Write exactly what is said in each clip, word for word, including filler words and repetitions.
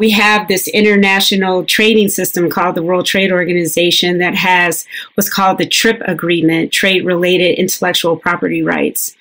we have this international trading system called the World Trade Organization that has what's called the TRIPS Agreement, Trade-Related Intellectual Property Rights,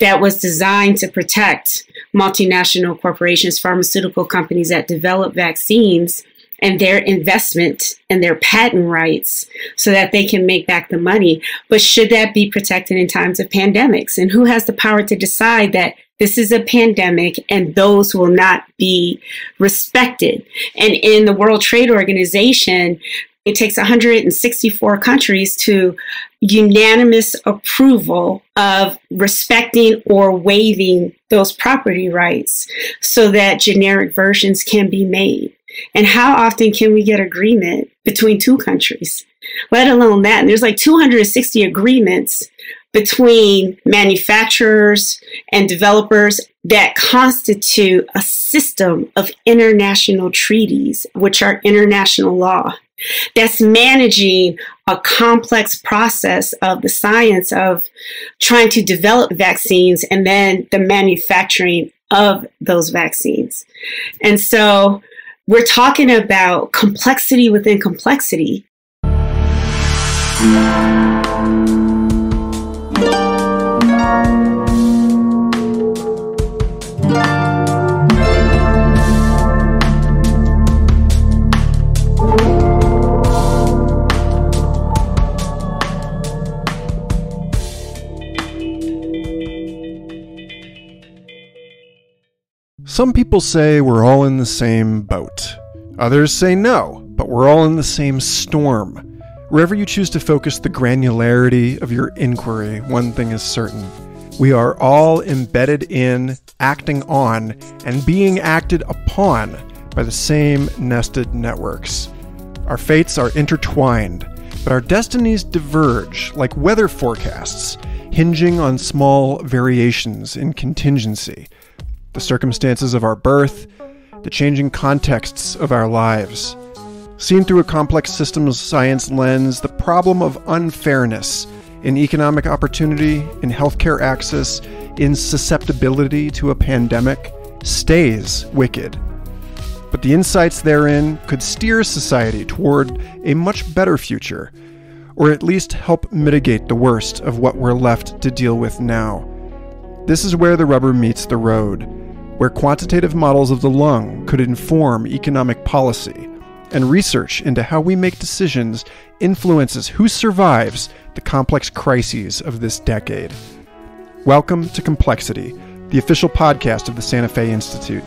that was designed to protect multinational corporations, pharmaceutical companies that develop vaccines and their investment and their patent rights so that they can make back the money. But should that be protected in times of pandemics? And who has the power to decide that this is a pandemic and those will not be respected? And in the World Trade Organization, it takes one hundred sixty-four countries to unanimous approval of respecting or waiving those property rights so that generic versions can be made. And how often can we get agreement between two countries, let alone that? And there's like two hundred sixty agreements between manufacturers and developers that constitute a system of international treaties, which are international law, that's managing a complex process of the science of trying to develop vaccines and then the manufacturing of those vaccines. And so we're talking about complexity within complexity. Some people say we're all in the same boat. Others say no, but we're all in the same storm. Wherever you choose to focus the granularity of your inquiry, one thing is certain. We are all embedded in, acting on, and being acted upon by the same nested networks. Our fates are intertwined, but our destinies diverge like weather forecasts, hinging on small variations in contingency. The circumstances of our birth, the changing contexts of our lives. Seen through a complex systems science lens, the problem of unfairness in economic opportunity, in healthcare access, in susceptibility to a pandemic, stays wicked. But the insights therein could steer society toward a much better future, or at least help mitigate the worst of what we're left to deal with now. This is where the rubber meets the road, where quantitative models of the lung could inform economic policy, and research into how we make decisions influences who survives the complex crises of this decade. Welcome to Complexity, the official podcast of the Santa Fe Institute.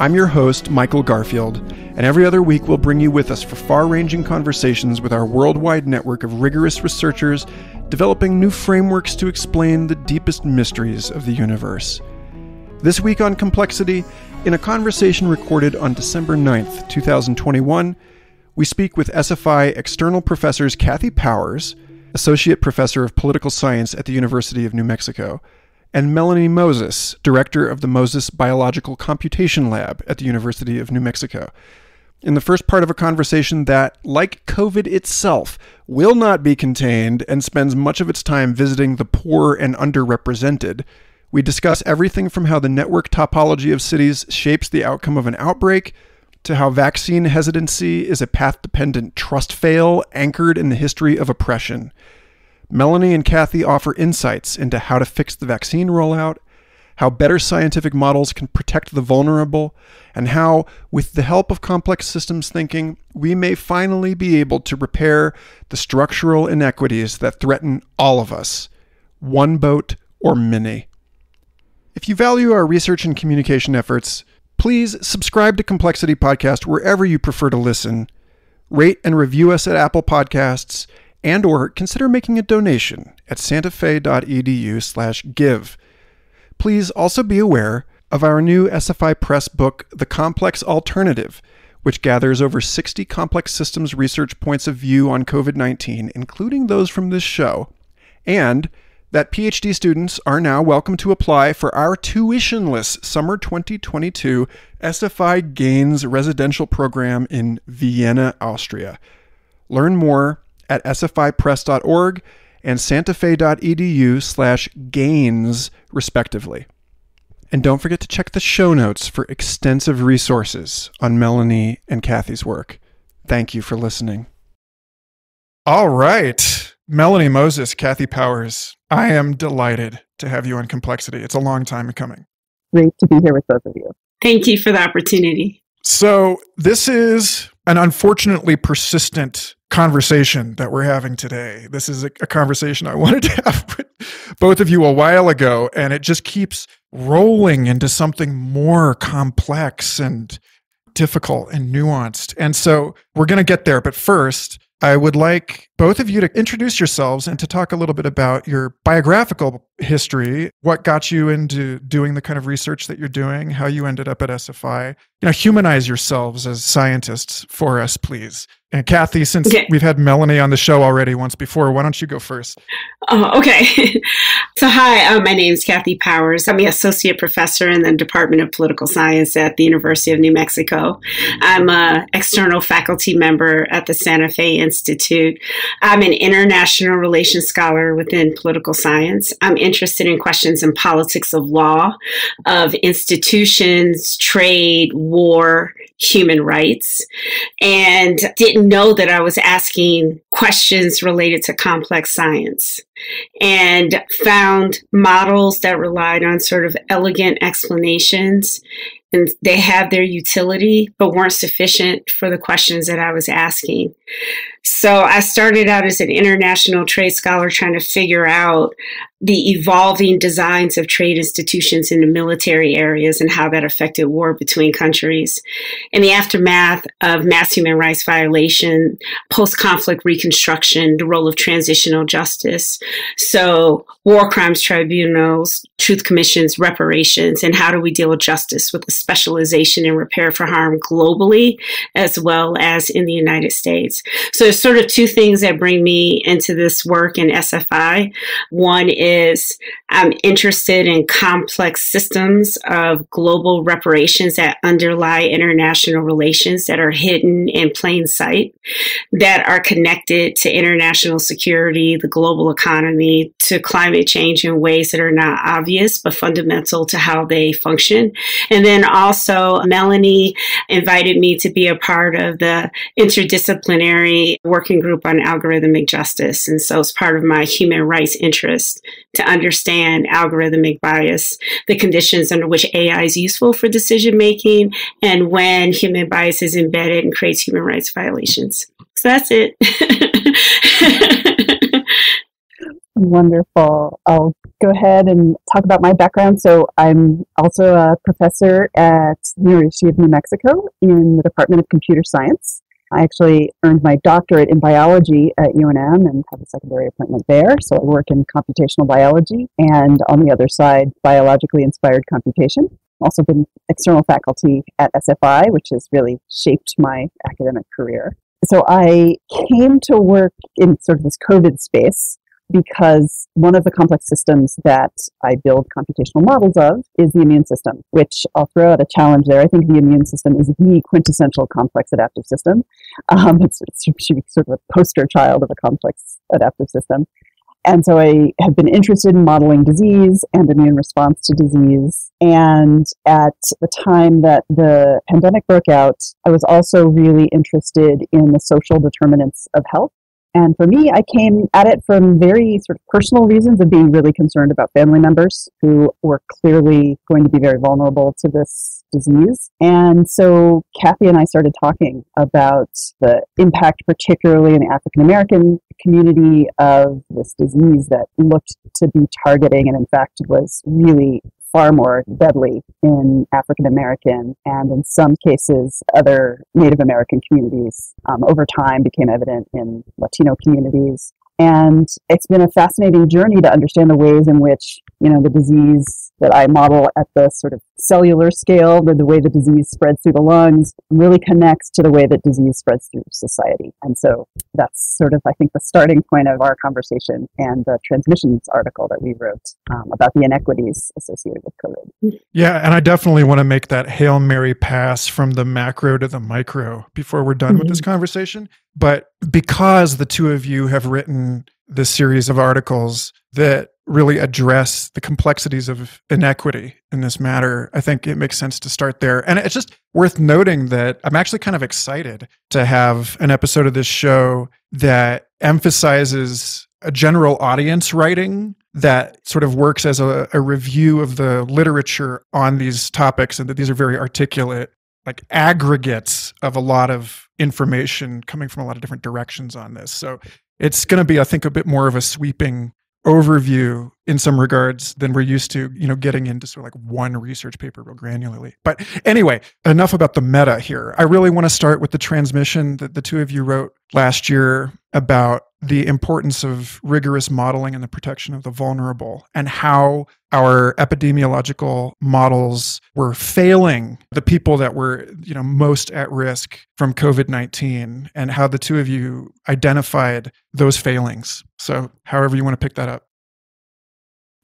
I'm your host, Michael Garfield, and every other week we'll bring you with us for far-ranging conversations with our worldwide network of rigorous researchers developing new frameworks to explain the deepest mysteries of the universe. This week on Complexity, in a conversation recorded on December ninth, two thousand twenty-one, we speak with S F I external professors Kathy Powers, Associate Professor of Political Science at the University of New Mexico, and Melanie Moses, Director of the Moses Biological Computation Lab at the University of New Mexico. In the first part of a conversation that, like COVID itself, will not be contained and spends much of its time visiting the poor and underrepresented, we discuss everything from how the network topology of cities shapes the outcome of an outbreak, to how vaccine hesitancy is a path-dependent trust fail anchored in the history of oppression. Melanie and Kathy offer insights into how to fix the vaccine rollout, how better scientific models can protect the vulnerable, and how, with the help of complex systems thinking, we may finally be able to repair the structural inequities that threaten all of us, one boat or many. If you value our research and communication efforts, please subscribe to Complexity Podcast wherever you prefer to listen, rate and review us at Apple Podcasts, and or consider making a donation at santafe dot e d u slash give. Please also be aware of our new S F I Press book, The Complex Alternative, which gathers over sixty complex systems research points of view on COVID nineteen, including those from this show, and that PhD students are now welcome to apply for our tuitionless Summer twenty twenty-two S F I Gains Residential Program in Vienna, Austria. Learn more at s f i press dot org and santafe dot e d u slash gains, respectively. And don't forget to check the show notes for extensive resources on Melanie and Kathy's work. Thank you for listening. All right. Melanie Moses, Kathy Powers, I am delighted to have you on Complexity. It's a long time coming. Great to be here with both of you. Thank you for the opportunity. So this is an unfortunately persistent conversation that we're having today. This is a, a conversation I wanted to have with both of you a while ago, and it just keeps rolling into something more complex and difficult and nuanced. And so we're going to get there. But first, I would like both of you to introduce yourselves and to talk a little bit about your biographical history, what got you into doing the kind of research that you're doing, how you ended up at S F I. You know, humanize yourselves as scientists for us, please. And Kathy, since okay. we've had Melanie on the show already once before, why don't you go first? Oh, okay. So hi, uh, my name is Kathy Powers. I'm the associate professor in the Department of Political Science at the University of New Mexico. I'm an external faculty member at the Santa Fe Institute. I'm an international relations scholar within political science. I'm interested in questions in politics of law, of institutions, trade, war, human rights, and didn't know that I was asking questions related to complex science, and found models that relied on sort of elegant explanations, and they have their utility, but weren't sufficient for the questions that I was asking. So I started out as an international trade scholar trying to figure out the evolving designs of trade institutions in the military areas and how that affected war between countries. In the aftermath of mass human rights violation, post-conflict reconstruction, the role of transitional justice. So war crimes tribunals, truth commissions, reparations, and how do we deal with justice with a specialization in repair for harm globally, as well as in the United States. So there's sort of two things that bring me into this work in S F I. One is is I'm interested in complex systems of global reparations that underlie international relations that are hidden in plain sight, that are connected to international security, the global economy, to climate change in ways that are not obvious, but fundamental to how they function. And then also Melanie invited me to be a part of the interdisciplinary working group on algorithmic justice. And so it's part of my human rights interest to understand algorithmic bias, the conditions under which A I is useful for decision making, and when human bias is embedded and creates human rights violations. So that's it. Wonderful. I'll go ahead and talk about my background. So I'm also a professor at the University of New Mexico in the Department of Computer Science. I actually earned my doctorate in biology at U N M and have a secondary appointment there. So I work in computational biology and, on the other side, biologically inspired computation. Also been external faculty at S F I, which has really shaped my academic career. So I came to work in sort of this COVID space because one of the complex systems that I build computational models of is the immune system, which I'll throw out a challenge there. I think the immune system is the quintessential complex adaptive system. Um, it's, it's sort of a poster child of a complex adaptive system. And so I have been interested in modeling disease and immune response to disease. And at the time that the pandemic broke out, I was also really interested in the social determinants of health. And for me, I came at it from very sort of personal reasons of being really concerned about family members who were clearly going to be very vulnerable to this disease. And so Kathy and I started talking about the impact, particularly in the African American community, of this disease that looked to be targeting and in fact was really far more deadly in African American and, in some cases, other Native American communities. Um, over time, became evident in Latino communities, and it's been a fascinating journey to understand the ways in which, you know, the disease that I model at the sort of cellular scale, the, the way the disease spreads through the lungs, really connects to the way that disease spreads through society. And so that's sort of, I think, the starting point of our conversation and the transmissions article that we wrote um, about the inequities associated with COVID. Yeah, and I definitely want to make that Hail Mary pass from the macro to the micro before we're done mm-hmm. with this conversation. But because the two of you have written this series of articles that really address the complexities of inequity in this matter, I think it makes sense to start there. And it's just worth noting that I'm actually kind of excited to have an episode of this show that emphasizes a general audience writing that sort of works as a, a review of the literature on these topics, and that these are very articulate, like aggregates of a lot of information coming from a lot of different directions on this. So it's going to be, I think, a bit more of a sweeping overview in some regards than we're used to, you know, getting into sort of like one research paper real granularly. But anyway, enough about the meta here. I really want to start with the transmission that the two of you wrote last year about the importance of rigorous modeling and the protection of the vulnerable, and how our epidemiological models were failing the people that were, you know, most at risk from COVID nineteen, and how the two of you identified those failings. So however you want to pick that up.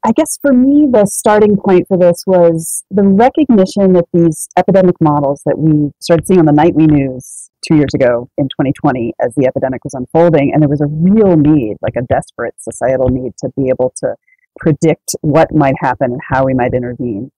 I guess for me, the starting point for this was the recognition that these epidemic models that we started seeing on the nightly news two years ago in twenty twenty as the epidemic was unfolding, and there was a real need, like a desperate societal need, to be able to predict what might happen and how we might intervene.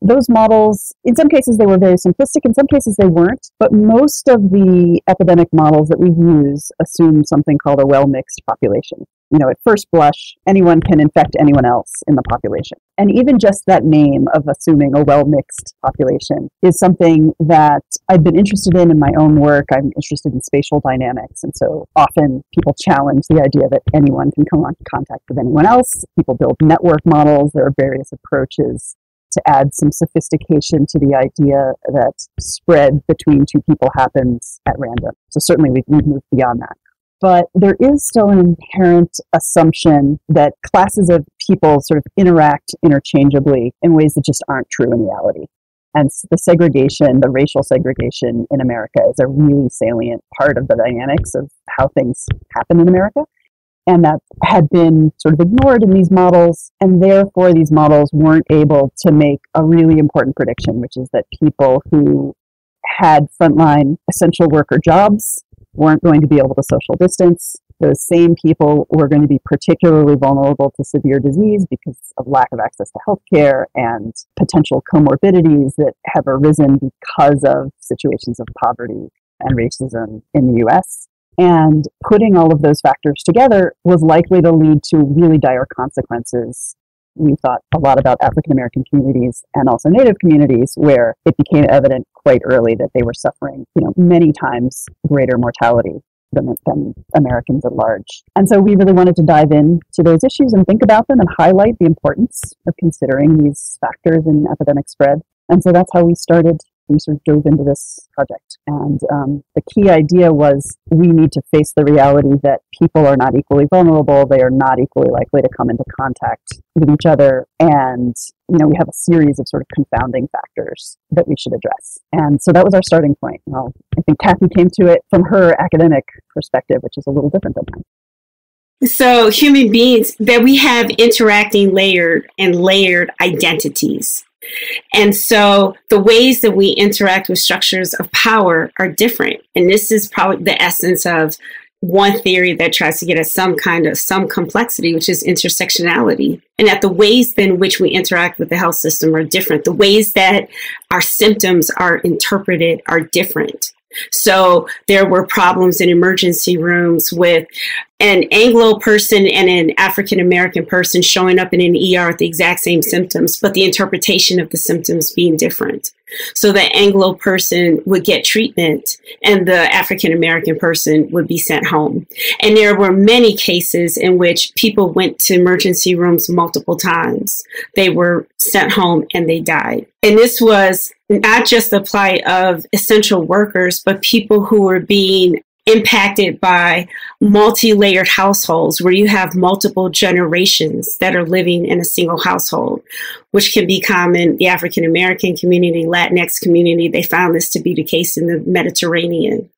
Those models, in some cases, they were very simplistic. In some cases, they weren't. But most of the epidemic models that we use assume something called a well-mixed population. You know, at first blush, anyone can infect anyone else in the population. And even just that name of assuming a well-mixed population is something that I've been interested in in my own work. I'm interested in spatial dynamics. And so often people challenge the idea that anyone can come in contact with anyone else. People build network models. There are various approaches to add some sophistication to the idea that spread between two people happens at random. So certainly we've, we've moved beyond that. But there is still an inherent assumption that classes of people sort of interact interchangeably in ways that just aren't true in reality. And the segregation, the racial segregation in America, is a really salient part of the dynamics of how things happen in America. And that had been sort of ignored in these models, and therefore these models weren't able to make a really important prediction, which is that people who had frontline essential worker jobs weren't going to be able to social distance. Those same people were going to be particularly vulnerable to severe disease because of lack of access to healthcare and potential comorbidities that have arisen because of situations of poverty and racism in the U S. And putting all of those factors together was likely to lead to really dire consequences. We thought a lot about African-American communities and also Native communities, where it became evident quite early that they were suffering, you know, many times greater mortality than, than Americans at large. And so we really wanted to dive into those issues and think about them and highlight the importance of considering these factors in epidemic spread. And so that's how we started. We sort of dove into this project. And um, the key idea was we need to face the reality that people are not equally vulnerable. They are not equally likely to come into contact with each other. And, you know, we have a series of sort of confounding factors that we should address. And so that was our starting point. Well, I think Kathy came to it from her academic perspective, which is a little different than mine. So human beings, that we have interacting layered and layered identities. And so the ways that we interact with structures of power are different. And this is probably the essence of one theory that tries to get at some kind of some complexity, which is intersectionality. And that the ways in which we interact with the health system are different. The ways that our symptoms are interpreted are different. So there were problems in emergency rooms with an Anglo person and an African-American person showing up in an E R with the exact same symptoms, but the interpretation of the symptoms being different. So the Anglo person would get treatment and the African-American person would be sent home. And there were many cases in which people went to emergency rooms multiple times. They were sent home and they died. And this was not just the plight of essential workers, but people who were being impacted by multi-layered households where you have multiple generations that are living in a single household, which can be common in the African-American community, Latinx community. They found this to be the case in the Mediterranean.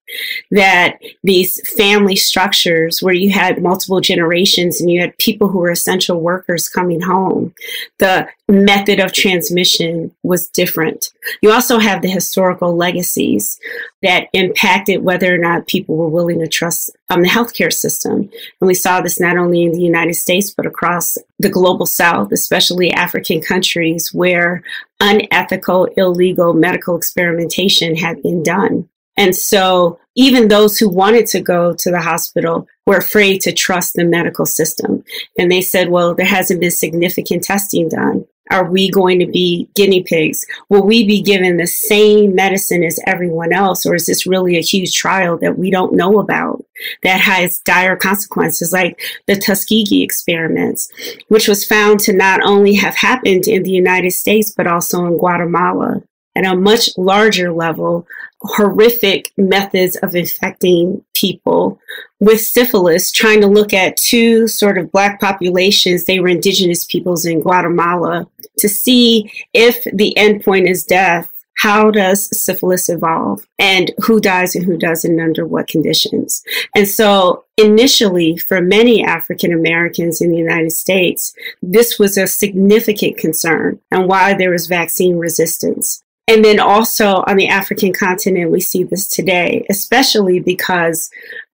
that these family structures where you had multiple generations and you had people who were essential workers coming home, the method of transmission was different. You also have the historical legacies that impacted whether or not people were willing to trust um, the healthcare system. And we saw this not only in the United States, but across the global South, especially African countries where unethical, illegal medical experimentation had been done. And so even those who wanted to go to the hospital were afraid to trust the medical system. And they said, well, there hasn't been significant testing done. Are we going to be guinea pigs? Will we be given the same medicine as everyone else? Or is this really a huge trial that we don't know about that has dire consequences, like the Tuskegee experiments, which was found to not only have happened in the United States, but also in Guatemala at a much larger level, horrific methods of infecting people with syphilis, trying to look at two sort of Black populations. They were indigenous peoples in Guatemala to see if the endpoint is death. How does syphilis evolve, and who dies and who doesn't under what conditions? And so initially for many African Americans in the United States, this was a significant concern and why there was vaccine resistance. And then also on the African continent, we see this today, especially because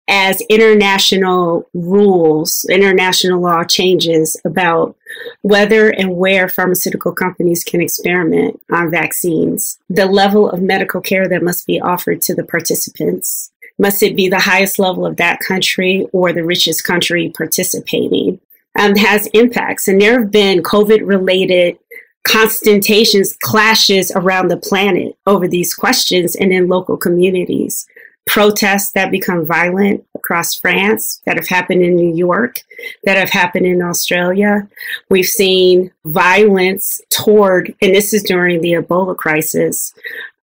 as international rules, international law changes about whether and where pharmaceutical companies can experiment on vaccines, the level of medical care that must be offered to the participants. Must it be the highest level of that country or the richest country participating? Um, has impacts. And there have been COVID-related constatations, clashes around the planet over these questions and in local communities. Protests that become violent across France, that have happened in New York, that have happened in Australia. We've seen violence toward, and this is during the Ebola crisis,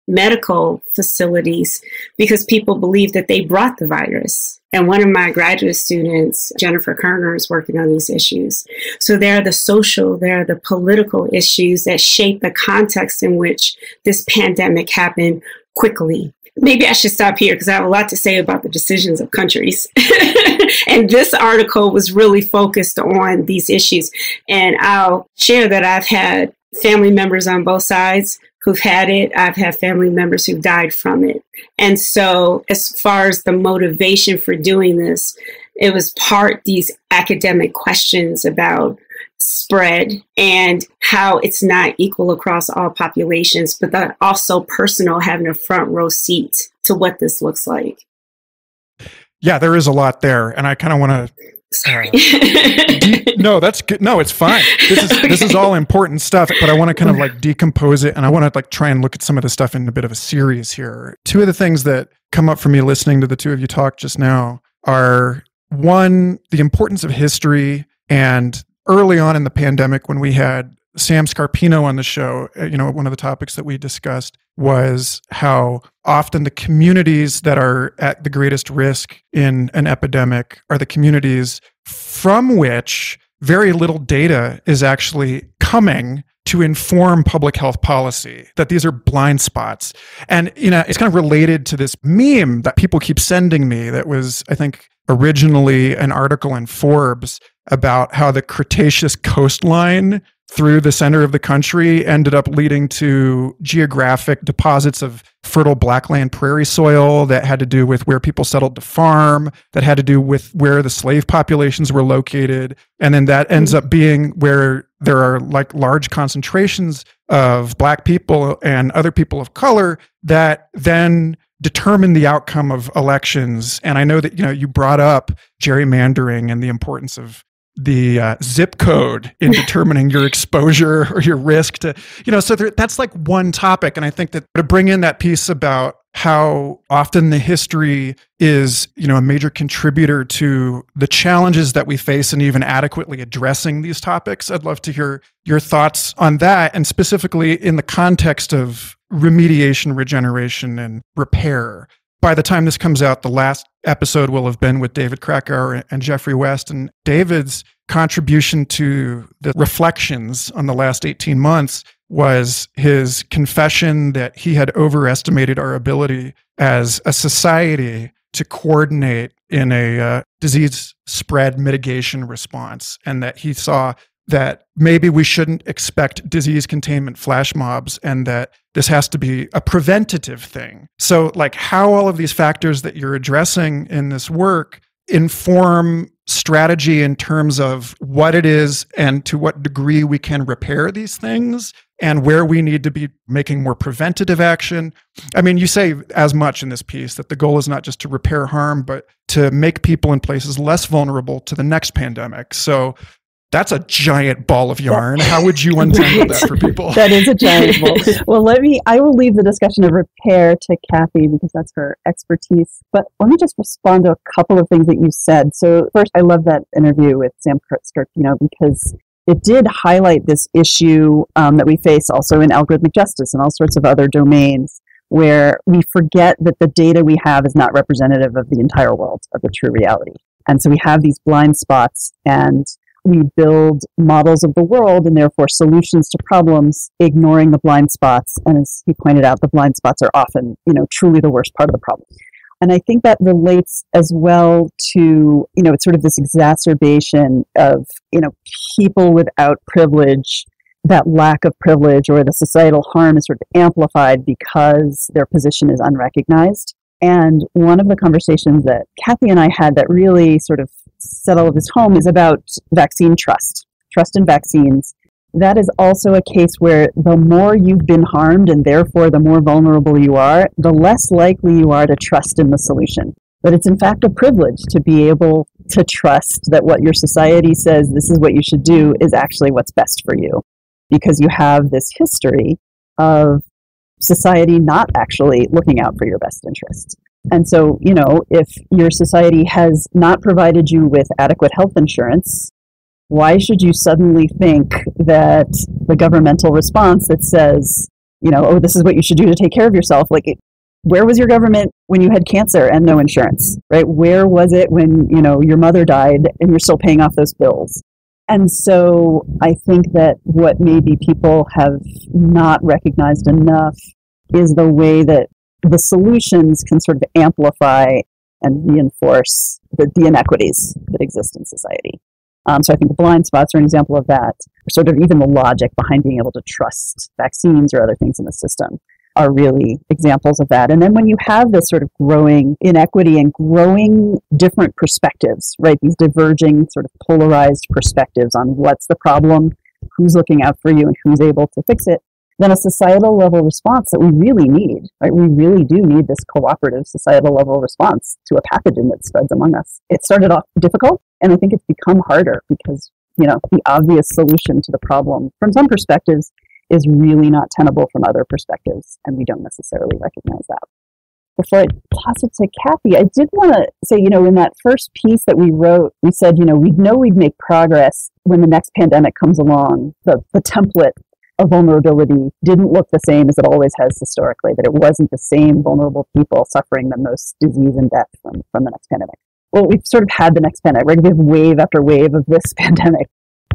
medical facilities, because people believe that they brought the virus. And one of my graduate students, Jennifer Kerner, is working on these issues. So there are the social, there are the political issues that shape the context in which this pandemic happened quickly. Maybe I should stop here because I have a lot to say about the decisions of countries. And this article was really focused on these issues. And I'll share that I've had family members on both sides who've had it. I've had family members who've died from it. And so as far as the motivation for doing this, it was part these academic questions about spread and how it's not equal across all populations, but that also personal, having a front row seat to what this looks like. Yeah, there is a lot there. And I kind of want to... Sorry. you, no, that's good. No, it's fine. This is, okay. This is all important stuff, but I want to kind of like decompose it. And I want to like try and look at some of the stuff in a bit of a series here. Two of the things that come up for me listening to the two of you talk just now are, one, the importance of history. And early on in the pandemic, when we had Sam Scarpino on the show, you know, one of the topics that we discussed was how often the communities that are at the greatest risk in an epidemic are the communities from which very little data is actually coming to inform public health policy, that these are blind spots. And, you know, it's kind of related to this meme that people keep sending me that was, I think, originally an article in Forbes about how the Cretaceous coastline through the center of the country ended up leading to geographic deposits of fertile blackland prairie soil that had to do with where people settled to farm, that had to do with where the slave populations were located. And then that ends up being where there are like large concentrations of Black people and other people of color that then determine the outcome of elections. And I know that, you know, you brought up gerrymandering and the importance of the uh, zip code in determining your exposure or your risk to, you know, so there, that's like one topic. And I think that to bring in that piece about how often the history is, you know, a major contributor to the challenges that we face and even adequately addressing these topics, I'd love to hear your thoughts on that, and specifically in the context of remediation, regeneration, and repair. By the time this comes out, the last episode will have been with David Krakauer and Jeffrey West, and David's contribution to the reflections on the last eighteen months was his confession that he had overestimated our ability as a society to coordinate in a uh, disease spread mitigation response, and that he saw that maybe we shouldn't expect disease containment flash mobs, and that this has to be a preventative thing. So like how all of these factors that you're addressing in this work inform strategy in terms of what it is and to what degree we can repair these things and where we need to be making more preventative action. I mean, you say as much in this piece that the goal is not just to repair harm, but to make people in places less vulnerable to the next pandemic. So that's a giant ball of yarn. How would you untangle that for people? That is a giant ball. Well, let me, I will leave the discussion of repair to Kathy because that's her expertise. But let me just respond to a couple of things that you said. So first, I love that interview with Sam Scarpino because it did highlight this issue um, that we face also in algorithmic justice and all sorts of other domains, where we forget that the data we have is not representative of the entire world, of the true reality. And so we have these blind spots, and we build models of the world and therefore solutions to problems, ignoring the blind spots. And as he pointed out, the blind spots are often, you know, truly the worst part of the problem. And I think that relates as well to, you know, it's sort of this exacerbation of, you know, people without privilege, that lack of privilege or the societal harm is sort of amplified because their position is unrecognized. And one of the conversations that Kathy and I had that really sort of set all of this home is about vaccine trust, trust in vaccines. That is also a case where the more you've been harmed and therefore the more vulnerable you are, the less likely you are to trust in the solution. But it's in fact a privilege to be able to trust that what your society says, this is what you should do, is actually what's best for you, because you have this history of society not actually looking out for your best interests. And so, you know, if your society has not provided you with adequate health insurance, why should you suddenly think that the governmental response that says, you know, oh, this is what you should do to take care of yourself? Like, where was your government when you had cancer and no insurance, right? Where was it when, you know, your mother died and you're still paying off those bills? And so I think that what maybe people have not recognized enough is the way that the solutions can sort of amplify and reinforce the, the inequities that exist in society. Um, so I think the blind spots are an example of that. Sort of even the logic behind being able to trust vaccines or other things in the system are really examples of that. And then when you have this sort of growing inequity and growing different perspectives, right, these diverging sort of polarized perspectives on what's the problem, who's looking out for you, and who's able to fix it, then a societal level response that we really need, right? We really do need this cooperative societal level response to a pathogen that spreads among us. It started off difficult, and I think it's become harder because, you know, the obvious solution to the problem from some perspectives is really not tenable from other perspectives, and we don't necessarily recognize that. Before I toss it to Kathy, I did want to say, you know, in that first piece that we wrote, we said, you know, we know we'd make progress when the next pandemic comes along. The, the template of vulnerability didn't look the same as it always has historically, that it wasn't the same vulnerable people suffering the most disease and death from, from the next pandemic. Well, we've sort of had the next pandemic, right? We have wave after wave of this pandemic,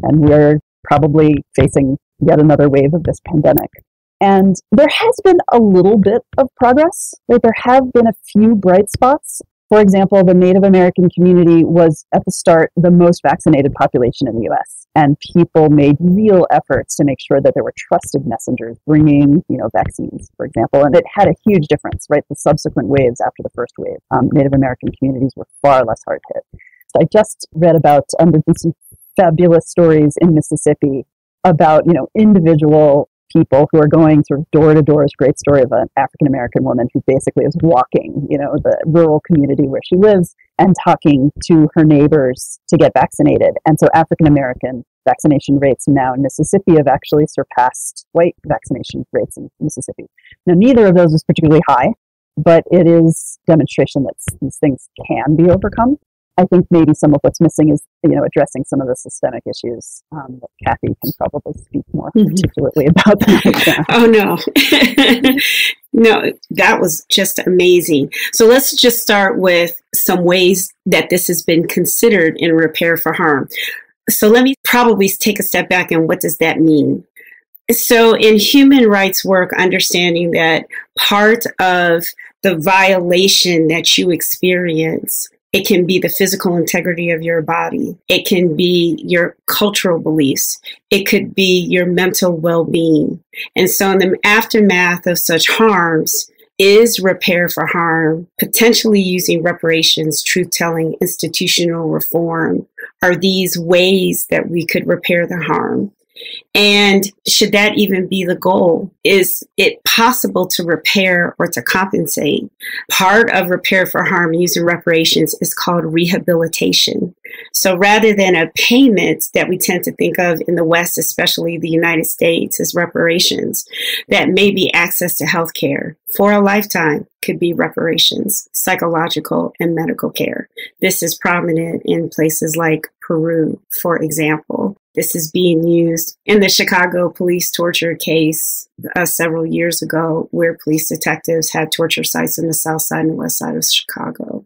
and we're probably facing yet another wave of this pandemic. And there has been a little bit of progress, right? There have been a few bright spots. For example, the Native American community was, at the start, the most vaccinated population in the U S And people made real efforts to make sure that there were trusted messengers bringing, you know, vaccines, for example. And it had a huge difference, right? The subsequent waves after the first wave, um, Native American communities were far less hard hit. So I just read about um, some fabulous stories in Mississippi about, you know, individual people who are going sort of door to door. Is a great story of an African-American woman who basically is walking, you know, the rural community where she lives and talking to her neighbors to get vaccinated. And so African-American vaccination rates now in Mississippi have actually surpassed white vaccination rates in Mississippi. Now, neither of those is particularly high, but it is demonstration that these things can be overcome. I think maybe some of what's missing is, you know, addressing some of the systemic issues um, that Kathy can probably speak more mm-hmm. articulately about. That. Oh, no. No, that was just amazing. So let's just start with some ways that this has been considered in repair for harm. So let me probably take a step back and what does that mean? So in human rights work, understanding that part of the violation that you experience. It can be the physical integrity of your body. It can be your cultural beliefs. It could be your mental well-being. And so in the aftermath of such harms is repair for harm, potentially using reparations, truth-telling, institutional reform, are these ways that we could repair the harm. And should that even be the goal? Is it possible to repair or to compensate? Part of repair for harm using reparations is called rehabilitation. So rather than a payment that we tend to think of in the West, especially the United States, as reparations, that may be access to health care for a lifetime, could be reparations, psychological and medical care. This is prominent in places like Peru, for example. This is being used in the Chicago police torture case uh, several years ago, where police detectives had torture sites in the south side and west side of Chicago.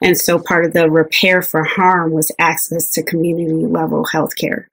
And so part of the repair for harm was access to community-level health care.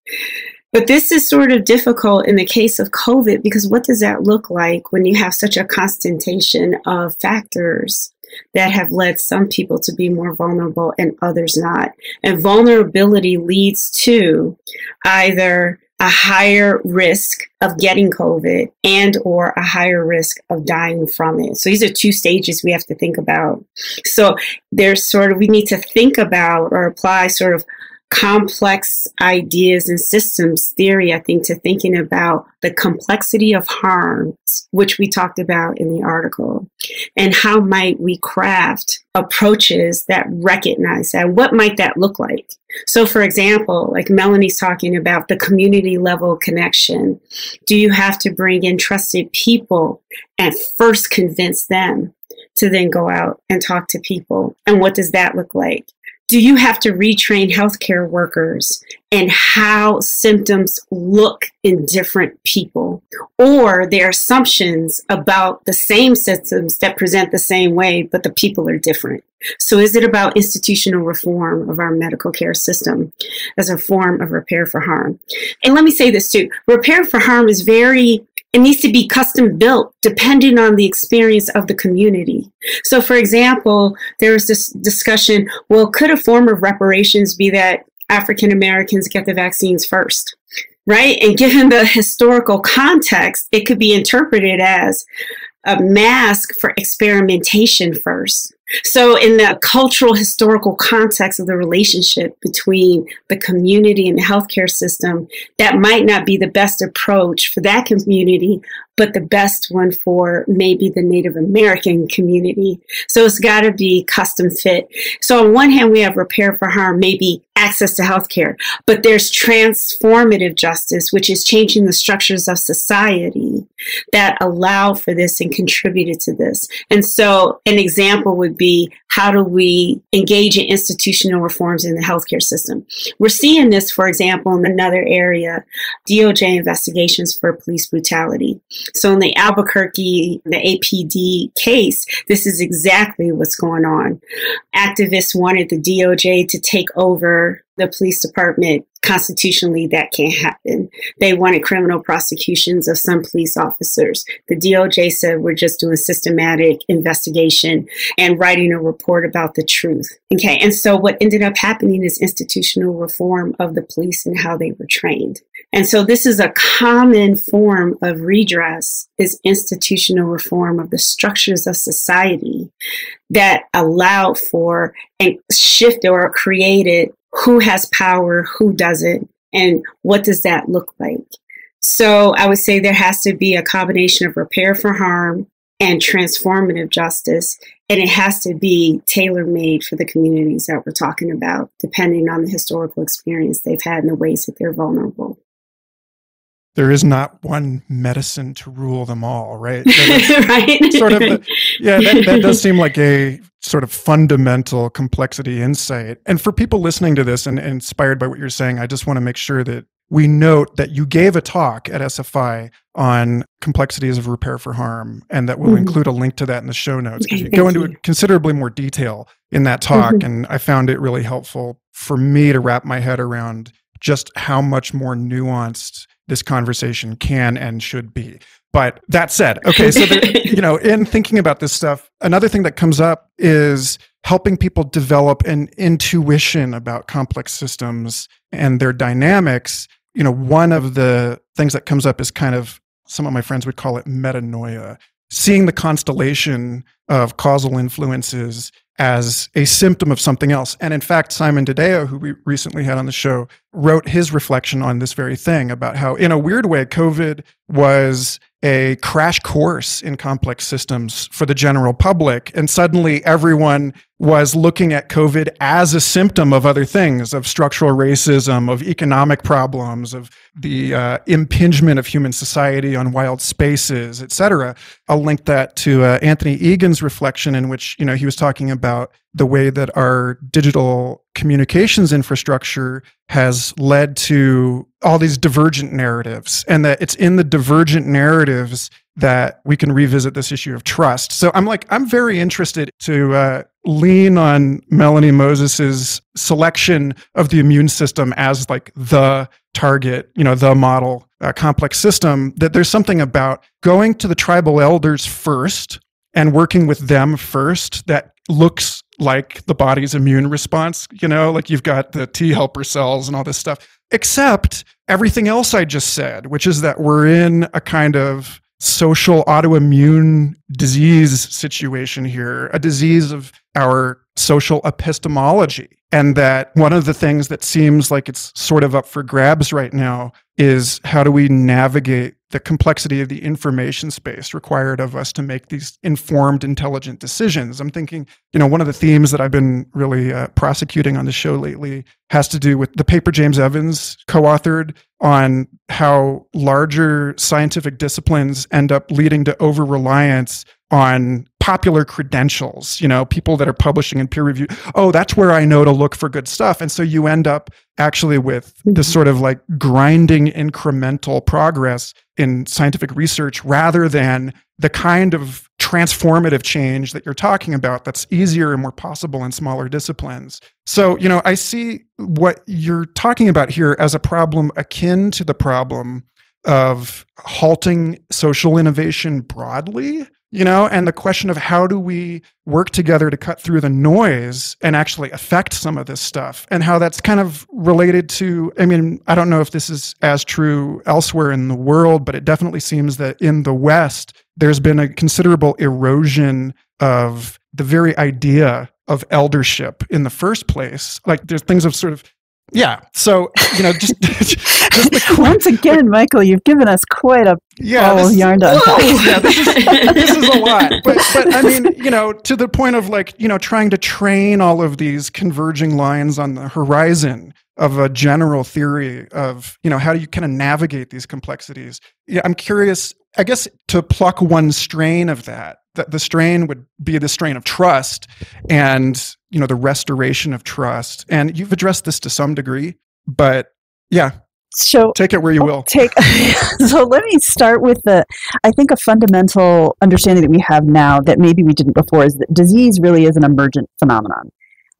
But this is sort of difficult in the case of COVID, because what does that look like when you have such a concentration of factors that have led some people to be more vulnerable and others not? And vulnerability leads to either a higher risk of getting COVID and or a higher risk of dying from it. So these are two stages we have to think about. So there's sort of, we need to think about or apply sort of complex ideas and systems theory, I think, to thinking about the complexity of harms, which we talked about in the article, and how might we craft approaches that recognize that? What might that look like? So for example, like Melanie's talking about the community level connection. Do you have to bring in trusted people and first convince them to then go out and talk to people? And what does that look like? Do you have to retrain healthcare workers and how symptoms look in different people, or their assumptions about the same symptoms that present the same way, but the people are different? So is it about institutional reform of our medical care system as a form of repair for harm? And let me say this too, repair for harm is very, it needs to be custom built depending on the experience of the community. So for example, there was this discussion, well, could a form of reparations be that African Americans get the vaccines first, right? And given the historical context, it could be interpreted as a mask for experimentation first. So in the cultural historical context of the relationship between the community and the healthcare system, that might not be the best approach for that community, but the best one for maybe the Native American community. So it's got to be custom fit. So on one hand, we have repair for harm, maybe access to healthcare, but there's transformative justice, which is changing the structures of society that allow for this and contributed to this. And so an example would be, how do we engage in institutional reforms in the healthcare system? We're seeing this, for example, in another area, D O J investigations for police brutality. So in the Albuquerque, the A P D case, this is exactly what's going on. Activists wanted the D O J to take over the police department. Constitutionally, that can't happen. They wanted criminal prosecutions of some police officers. The D O J said, we're just doing systematic investigation and writing a report about the truth. Okay, and so what ended up happening is institutional reform of the police and how they were trained. And so this is a common form of redress, is institutional reform of the structures of society that allow for and shift or created who has power, who doesn't, and what does that look like? So I would say there has to be a combination of repair for harm and transformative justice, and it has to be tailor-made for the communities that we're talking about, depending on the historical experience they've had and the ways that they're vulnerable. There is not one medicine to rule them all, right? Right? Sort of the, yeah, that, that does seem like a sort of fundamental complexity insight. And for people listening to this and, and inspired by what you're saying, I just want to make sure that we note that you gave a talk at S F I on complexities of repair for harm, and that we'll mm-hmm. include a link to that in the show notes, because you go into it considerably more detail in that talk, mm-hmm. and I found it really helpful for me to wrap my head around just how much more nuanced this conversation can and should be. But that said, okay, so the, you know, in thinking about this stuff, another thing that comes up is helping people develop an intuition about complex systems and their dynamics. You know, one of the things that comes up is kind of, some of my friends would call it metanoia, seeing the constellation of causal influences as a symptom of something else. And in fact, Simon Dedeo, who we recently had on the show, wrote his reflection on this very thing about how, in a weird way, COVID was a crash course in complex systems for the general public. And suddenly everyone was looking at COVID as a symptom of other things, of structural racism, of economic problems, of the uh, impingement of human society on wild spaces, et cetera. I'll link that to uh, Anthony Egan's reflection, in which, you know, he was talking about the way that our digital communications infrastructure has led to all these divergent narratives, and that it's in the divergent narratives that we can revisit this issue of trust. So I'm like, I'm very interested to uh, lean on Melanie Moses's selection of the immune system as like the target, you know, the model uh, complex system, that there's something about going to the tribal elders first and working with them first that looks like the body's immune response, you know, like you've got the T helper cells and all this stuff, except everything else I just said, which is that we're in a kind of social autoimmune disease situation here, a disease of our social epistemology. And that one of the things that seems like it's sort of up for grabs right now is, how do we navigate the complexity of the information space required of us to make these informed, intelligent decisions? I'm thinking, you know, one of the themes that I've been really uh, prosecuting on the show lately has to do with the paper James Evans co-authored on how larger scientific disciplines end up leading to over-reliance on popular credentials, you know, people that are publishing in peer review. Oh, that's where I know to look for good stuff. And so you end up actually with this sort of like grinding incremental progress in scientific research, rather than the kind of transformative change that you're talking about that's easier and more possible in smaller disciplines. So, you know, I see what you're talking about here as a problem akin to the problem of halting social innovation broadly, you know, and the question of how do we work together to cut through the noise and actually affect some of this stuff, and how that's kind of related to, I mean, I don't know if this is as true elsewhere in the world, but it definitely seems that in the West, there's been a considerable erosion of the very idea of eldership in the first place. Like there's things of sort of, yeah. So, you know, just, just the qu- once again, Michael, you've given us quite a yeah, whole yarn to unpack. Yeah, this is, this is a lot. But, but I mean, you know, to the point of like, you know, trying to train all of these converging lines on the horizon of a general theory of, you know, how do you kind of navigate these complexities? Yeah, I'm curious, I guess, to pluck one strain of that, that the strain would be the strain of trust and, you know, the restoration of trust. And you've addressed this to some degree, but yeah, so take it where you will. Take, so let me start with the, I think a fundamental understanding that we have now that maybe we didn't before is that disease really is an emergent phenomenon.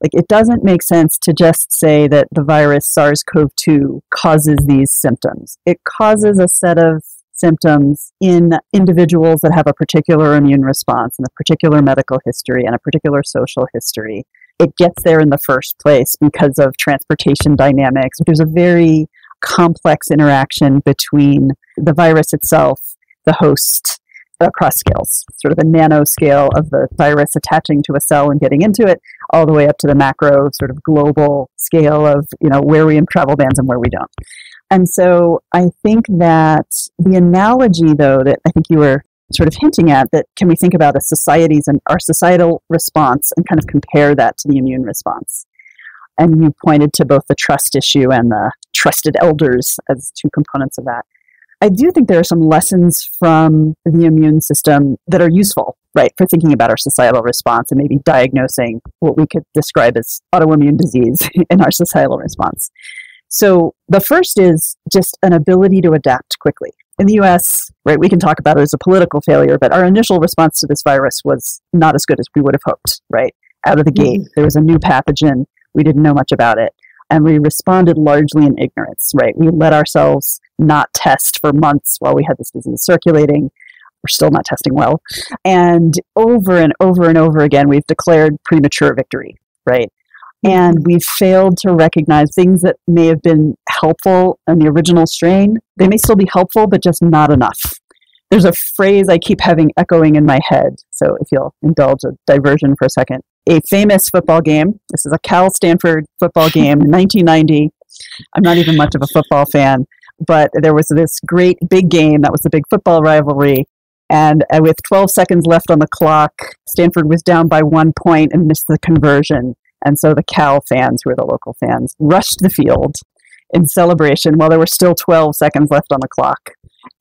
Like it doesn't make sense to just say that the virus SARS-CoV two causes these symptoms. It causes a set of symptoms in individuals that have a particular immune response and a particular medical history and a particular social history. It gets there in the first place because of transportation dynamics. There's a very complex interaction between the virus itself, the host, across scales, sort of a nano scale of the virus attaching to a cell and getting into it, all the way up to the macro sort of global scale of, you know, where we have travel bans and where we don't. And so I think that the analogy, though, that I think you were sort of hinting at, that can we think about a society's and our societal response and kind of compare that to the immune response? And you pointed to both the trust issue and the trusted elders as two components of that. I do think there are some lessons from the immune system that are useful, right, for thinking about our societal response and maybe diagnosing what we could describe as autoimmune disease in our societal response. So the first is just an ability to adapt quickly. In the U S, right, we can talk about it as a political failure, but our initial response to this virus was not as good as we would have hoped, right? Out of the gate, there was a new pathogen. We didn't know much about it. And we responded largely in ignorance, right? We let ourselves not test for months while we had this disease circulating. We're still not testing well. And over and over and over again, we've declared premature victory, right? And we've failed to recognize things that may have been helpful in the original strain. They may still be helpful, but just not enough. There's a phrase I keep having echoing in my head, so if you'll indulge a diversion for a second. A famous football game. This is a Cal Stanford football game in nineteen ninety. I'm not even much of a football fan, but there was this great big game that was the big football rivalry. And with twelve seconds left on the clock, Stanford was down by one point and missed the conversion. And so the Cal fans, who were the local fans, rushed the field in celebration while there were still twelve seconds left on the clock.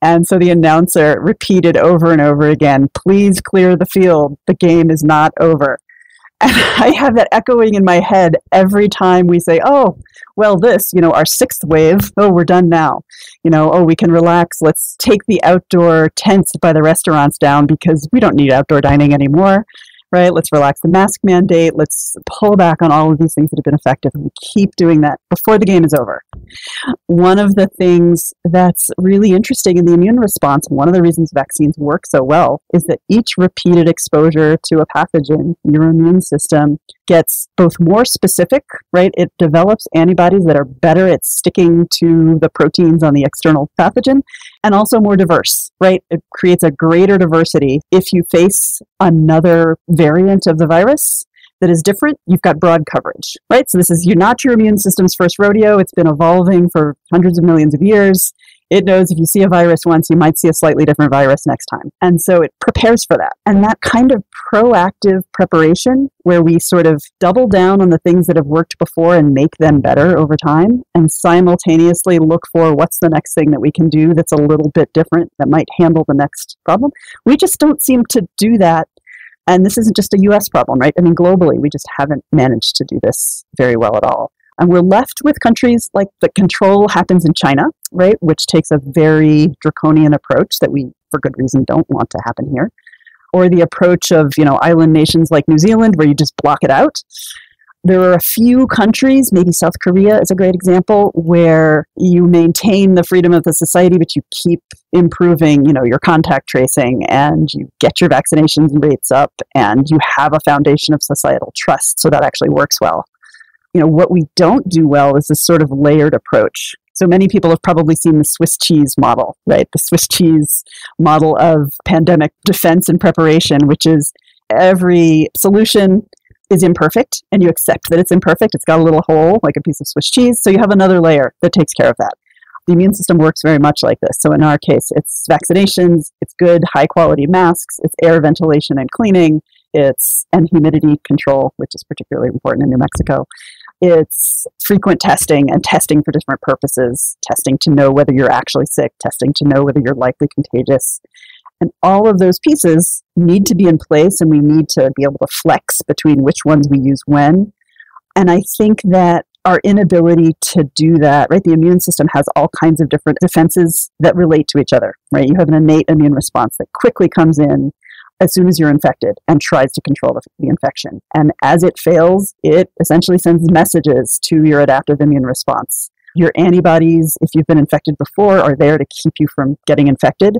And so the announcer repeated over and over again, "Please clear the field. The game is not over." And I have that echoing in my head every time we say, oh, well, this, you know, our sixth wave, oh, we're done now. You know, oh, we can relax. Let's take the outdoor tents by the restaurants down because we don't need outdoor dining anymore, right? Let's relax the mask mandate. Let's pull back on all of these things that have been effective. And we keep doing that before the game is over. One of the things that's really interesting in the immune response, one of the reasons vaccines work so well, is that each repeated exposure to a pathogen, your immune system gets both more specific, right? It develops antibodies that are better at sticking to the proteins on the external pathogen, and also more diverse, right? It creates a greater diversity. If you face another variant of the virus that is different, you've got broad coverage, right? So this is you're not your immune system's first rodeo. It's been evolving for hundreds of millions of years. It knows if you see a virus once, you might see a slightly different virus next time. And so it prepares for that. And that kind of proactive preparation where we sort of double down on the things that have worked before and make them better over time and simultaneously look for what's the next thing that we can do that's a little bit different that might handle the next problem. We just don't seem to do that. And this isn't just a U S problem, right? I mean, globally, we just haven't managed to do this very well at all. And we're left with countries like the control happens in China, right, which takes a very draconian approach that we, for good reason, don't want to happen here. Or the approach of, you know, island nations like New Zealand, where you just block it out. There are a few countries, maybe South Korea is a great example, where you maintain the freedom of the society, but you keep improving, you know, your contact tracing and you get your vaccination rates up and you have a foundation of societal trust. So that actually works well. You know, what we don't do well is this sort of layered approach. So many people have probably seen the Swiss cheese model, right? The Swiss cheese model of pandemic defense and preparation, which is every solution is imperfect and you accept that it's imperfect. It's got a little hole like a piece of Swiss cheese. So you have another layer that takes care of that. The immune system works very much like this. So in our case, it's vaccinations, it's good high quality masks, it's air ventilation and cleaning, it's and humidity control, which is particularly important in New Mexico. It's frequent testing and testing for different purposes, testing to know whether you're actually sick, testing to know whether you're likely contagious. And all of those pieces need to be in place, and we need to be able to flex between which ones we use when. And I think that our inability to do that, right? The immune system has all kinds of different defenses that relate to each other, right? You have an innate immune response that quickly comes in as soon as you're infected and tries to control the, the infection. And as it fails, it essentially sends messages to your adaptive immune response. Your antibodies, if you've been infected before, are there to keep you from getting infected.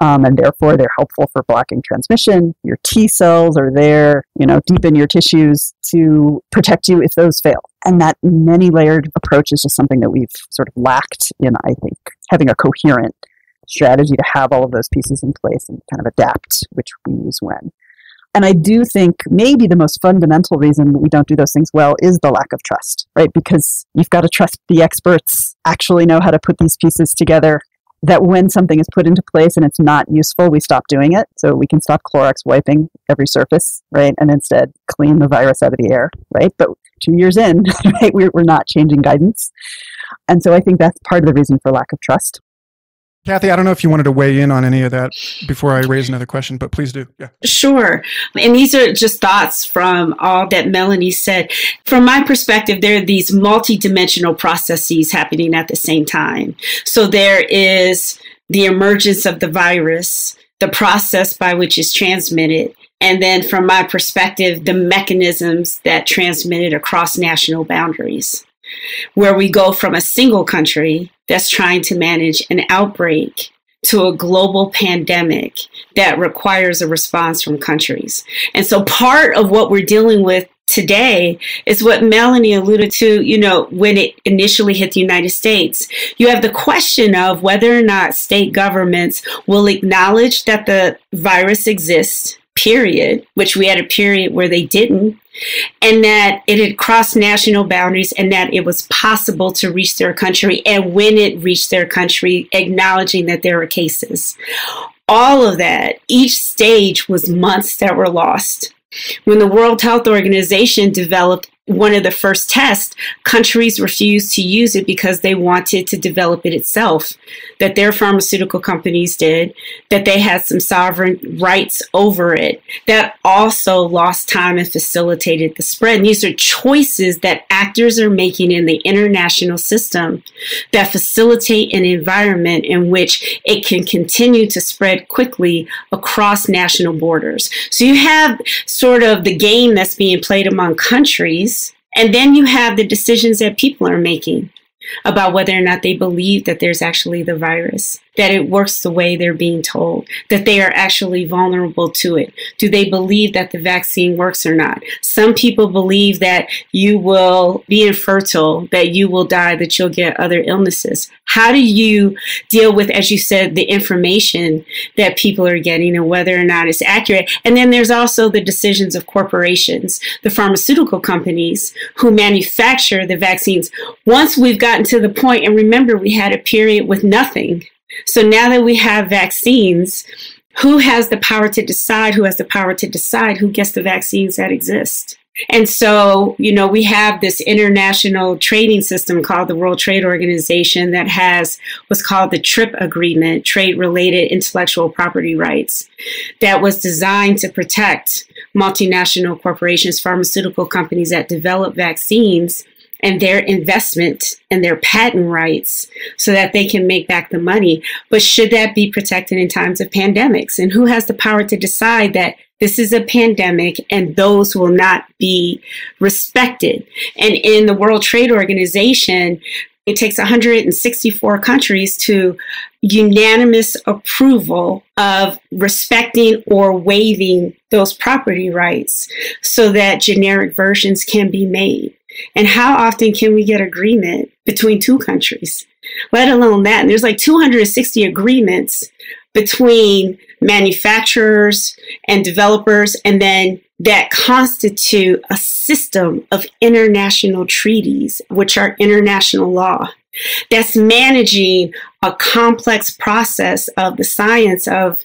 Um, and therefore, they're helpful for blocking transmission. Your T cells are there, you know, deep in your tissues to protect you if those fail. And that many-layered approach is just something that we've sort of lacked in, I think, having a coherent strategy to have all of those pieces in place and kind of adapt which we use when. And I do think maybe the most fundamental reason we don't do those things well is the lack of trust, right? Because you've got to trust the experts actually know how to put these pieces together, that when something is put into place and it's not useful, we stop doing it. So we can stop Clorox wiping every surface, right? And instead clean the virus out of the air, right? But two years in, right, we're, we're not changing guidance. And so I think that's part of the reason for lack of trust. Kathy, I don't know if you wanted to weigh in on any of that before I raise another question, but please do. Yeah. Sure. And these are just thoughts from all that Melanie said. From my perspective, there are these multidimensional processes happening at the same time. So there is the emergence of the virus, the process by which it's transmitted, and then from my perspective, the mechanisms that transmit it across national boundaries, where we go from a single country that's trying to manage an outbreak to a global pandemic that requires a response from countries. And so part of what we're dealing with today is what Melanie alluded to, you know, when it initially hit the United States. You have the question of whether or not state governments will acknowledge that the virus exists, period, which we had a period where they didn't, and that it had crossed national boundaries and that it was possible to reach their country, and when it reached their country, acknowledging that there were cases. All of that, each stage was months that were lost. When the World Health Organization developed one of the first tests, countries refused to use it because they wanted to develop it itself, that their pharmaceutical companies did, that they had some sovereign rights over it. That also lost time and facilitated the spread. And these are choices that actors are making in the international system that facilitate an environment in which it can continue to spread quickly across national borders. So you have sort of the game that's being played among countries, and then you have the decisions that people are making about whether or not they believe that there's actually the virus, that it works the way they're being told, that they are actually vulnerable to it. Do they believe that the vaccine works or not? Some people believe that you will be infertile, that you will die, that you'll get other illnesses. How do you deal with, as you said, the information that people are getting and whether or not it's accurate? And then there's also the decisions of corporations, the pharmaceutical companies who manufacture the vaccines. Once we've gotten to the point, and remember, we had a period with nothing. So now that we have vaccines, who has the power to decide? Who has the power to decide who gets the vaccines that exist? And so, you know, we have this international trading system called the World Trade Organization that has what's called the TRIPS Agreement, Trade-Related Intellectual Property Rights, that was designed to protect multinational corporations, pharmaceutical companies that develop vaccines, and their investment and their patent rights so that they can make back the money. But should that be protected in times of pandemics? And who has the power to decide that this is a pandemic and those will not be respected? And in the World Trade Organization, it takes one hundred sixty-four countries to unanimous approval of respecting or waiving those property rights so that generic versions can be made. And how often can we get agreement between two countries, let alone that? And there's like two hundred sixty agreements between manufacturers and developers, and then that constitute a system of international treaties, which are international law, that's managing a complex process of the science of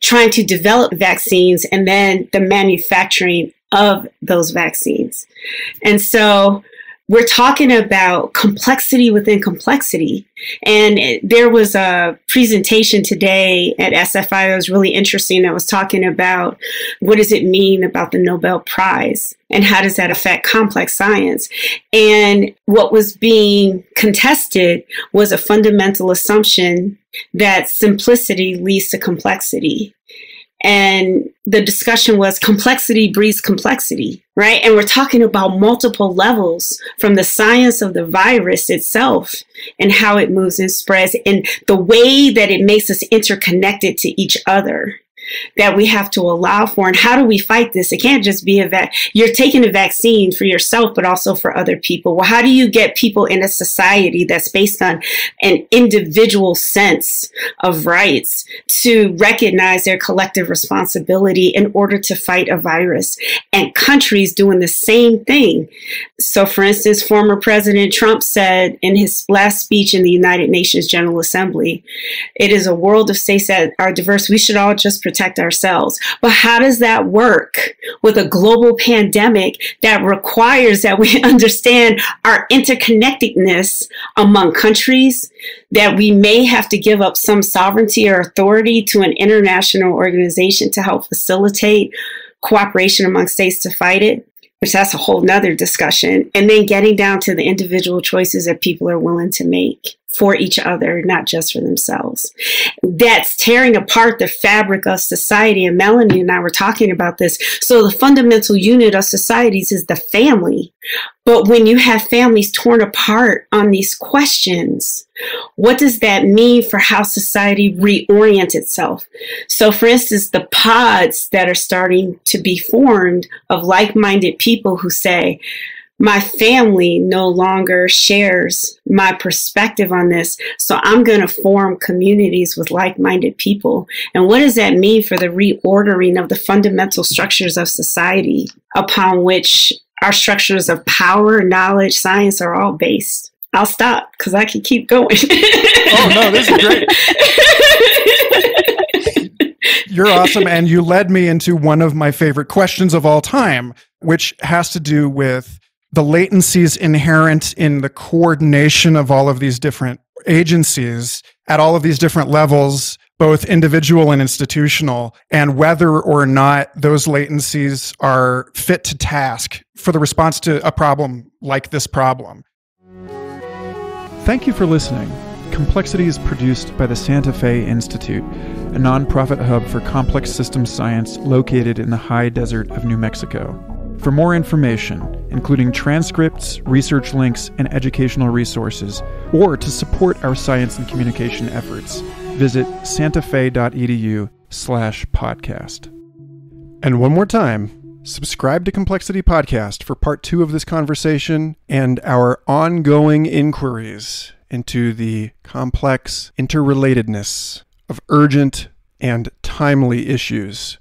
trying to develop vaccines and then the manufacturing of those vaccines. And so we're talking about complexity within complexity. And it, there was a presentation today at S F I that was really interesting that was talking about what does it mean about the Nobel Prize and how does that affect complex science? And what was being contested was a fundamental assumption that simplicity leads to complexity. And the discussion was complexity breeds complexity, right? And we're talking about multiple levels from the science of the virus itself and how it moves and spreads and the way that it makes us interconnected to each other that we have to allow for. And how do we fight this? It can't just be a vac. You're taking a vaccine for yourself, but also for other people. Well, how do you get people in a society that's based on an individual sense of rights to recognize their collective responsibility in order to fight a virus? And countries doing the same thing. So, for instance, former President Trump said in his last speech in the United Nations General Assembly, it is a world of states that are diverse. We should all just protect protect ourselves. But how does that work with a global pandemic that requires that we understand our interconnectedness among countries, that we may have to give up some sovereignty or authority to an international organization to help facilitate cooperation among states to fight it, which that's a whole nother discussion, and then getting down to the individual choices that people are willing to make for each other, not just for themselves. That's tearing apart the fabric of society. And Melanie and I were talking about this. So the fundamental unit of societies is the family. But when you have families torn apart on these questions, what does that mean for how society reorients itself? So, for instance, the pods that are starting to be formed of like-minded people who say, my family no longer shares my perspective on this, so I'm going to form communities with like-minded people. And what does that mean for the reordering of the fundamental structures of society upon which our structures of power, knowledge, science are all based? I'll stop because I can keep going. Oh, no, this is great. You're awesome. And you led me into one of my favorite questions of all time, which has to do with the latencies inherent in the coordination of all of these different agencies at all of these different levels, both individual and institutional, and whether or not those latencies are fit to task for the response to a problem like this problem. Thank you for listening. Complexity is produced by the Santa Fe Institute, a nonprofit hub for complex systems science located in the high desert of New Mexico. For more information, including transcripts, research links, and educational resources, or to support our science and communication efforts, visit santafe dot e d u slash podcast. And one more time, subscribe to Complexity Podcast for part two of this conversation and our ongoing inquiries into the complex interrelatedness of urgent and timely issues.